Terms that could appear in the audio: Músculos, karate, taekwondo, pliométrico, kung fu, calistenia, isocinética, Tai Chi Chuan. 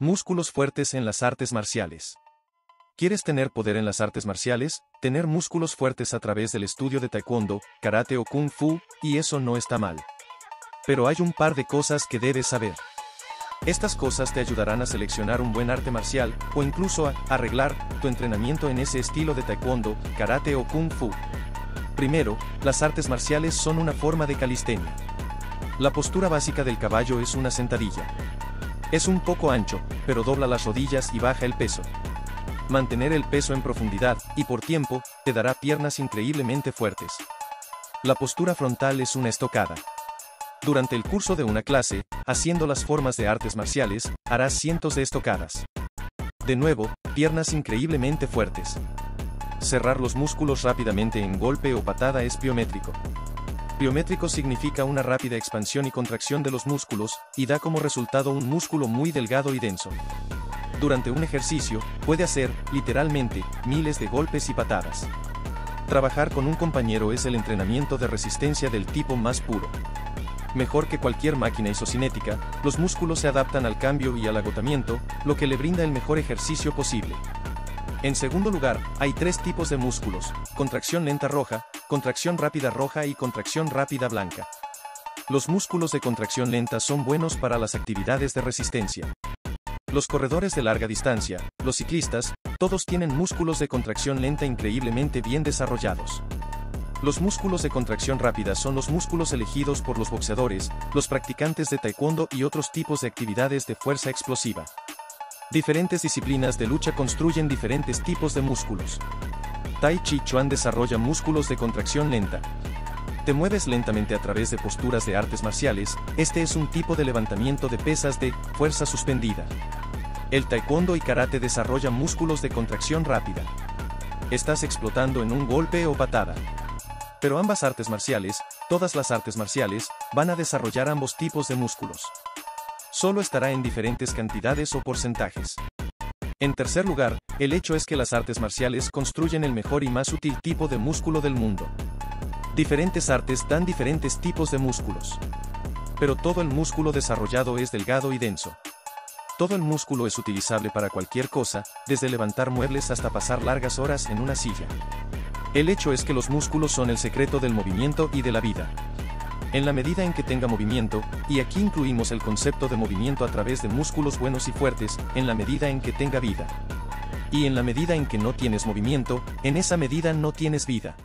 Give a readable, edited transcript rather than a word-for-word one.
Músculos fuertes en las artes marciales. ¿Quieres tener poder en las artes marciales? Tener músculos fuertes a través del estudio de taekwondo, karate o kung fu, y eso no está mal. Pero hay un par de cosas que debes saber. Estas cosas te ayudarán a seleccionar un buen arte marcial, o incluso a arreglar tu entrenamiento en ese estilo de taekwondo, karate o kung fu. Primero, las artes marciales son una forma de calistenia. La postura básica del caballo es una sentadilla. Es un poco ancho, pero dobla las rodillas y baja el peso. Mantener el peso en profundidad, y por tiempo, te dará piernas increíblemente fuertes. La postura frontal es una estocada. Durante el curso de una clase, haciendo las formas de artes marciales, harás cientos de estocadas. De nuevo, piernas increíblemente fuertes. Cerrar los músculos rápidamente en golpe o patada es pliométrico. Pliométrico significa una rápida expansión y contracción de los músculos, y da como resultado un músculo muy delgado y denso. Durante un ejercicio, puede hacer, literalmente, miles de golpes y patadas. Trabajar con un compañero es el entrenamiento de resistencia del tipo más puro. Mejor que cualquier máquina isocinética, los músculos se adaptan al cambio y al agotamiento, lo que le brinda el mejor ejercicio posible. En segundo lugar, hay tres tipos de músculos: contracción lenta roja, contracción rápida roja y contracción rápida blanca. Los músculos de contracción lenta son buenos para las actividades de resistencia. Los corredores de larga distancia, los ciclistas, todos tienen músculos de contracción lenta increíblemente bien desarrollados. Los músculos de contracción rápida son los músculos elegidos por los boxeadores, los practicantes de taekwondo y otros tipos de actividades de fuerza explosiva. Diferentes disciplinas de lucha construyen diferentes tipos de músculos. Tai Chi Chuan desarrolla músculos de contracción lenta. Te mueves lentamente a través de posturas de artes marciales. Este es un tipo de levantamiento de pesas de fuerza suspendida. El taekwondo y karate desarrollan músculos de contracción rápida. Estás explotando en un golpe o patada. Pero ambas artes marciales, todas las artes marciales, van a desarrollar ambos tipos de músculos. Solo estará en diferentes cantidades o porcentajes. En tercer lugar, el hecho es que las artes marciales construyen el mejor y más útil tipo de músculo del mundo. Diferentes artes dan diferentes tipos de músculos. Pero todo el músculo desarrollado es delgado y denso. Todo el músculo es utilizable para cualquier cosa, desde levantar muebles hasta pasar largas horas en una silla. El hecho es que los músculos son el secreto del movimiento y de la vida. En la medida en que tenga movimiento, y aquí incluimos el concepto de movimiento a través de músculos buenos y fuertes, en la medida en que tenga vida. Y en la medida en que no tienes movimiento, en esa medida no tienes vida.